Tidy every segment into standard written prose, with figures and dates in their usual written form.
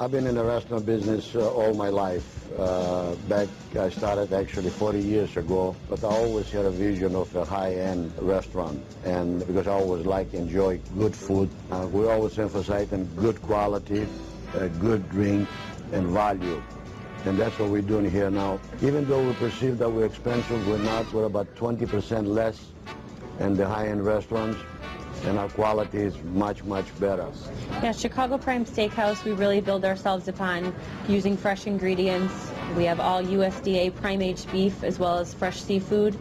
I've been in the restaurant business all my life. I started actually 40 years ago, but I always had a vision of a high-end restaurant, and because I always enjoy good food. We always emphasize on good quality, good drink, and value. And that's what we're doing here now. Even though we perceive that we're expensive, we're not. We're about 20% less than the high-end restaurants, and our quality is much, much better. Yeah, Chicago Prime Steakhouse, we really build ourselves upon using fresh ingredients. We have all USDA prime-aged beef as well as fresh seafood,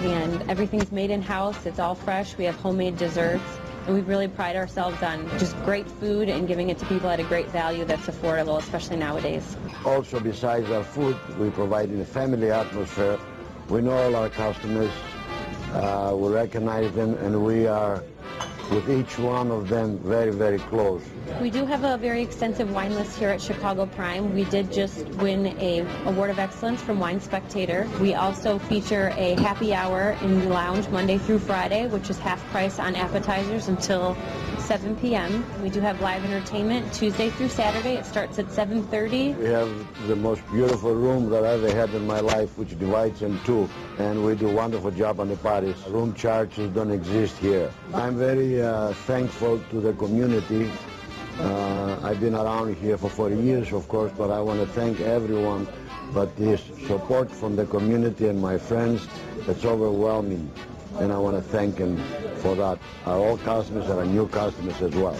and everything's made in-house. It's all fresh. We have homemade desserts, and we really pride ourselves on just great food and giving it to people at a great value that's affordable, especially nowadays. Also, besides our food, we provide a family atmosphere. We know all our customers, we recognize them, and we are with each one of them very, very close. We do have a very extensive wine list here at Chicago Prime. We did just win an Award of Excellence from Wine Spectator. We also feature a happy hour in the lounge Monday through Friday, which is half price on appetizers until 7 p.m. We do have live entertainment Tuesday through Saturday. It starts at 7:30. We have the most beautiful room that I've ever had in my life, which divides in two, and we do a wonderful job on the parties. Room charges don't exist here. I'm very thankful to the community. I've been around here for 40 years, of course, but I want to thank everyone. But this support from the community and my friends, it's overwhelming, and I want to thank them for that. Our old customers and our new customers as well.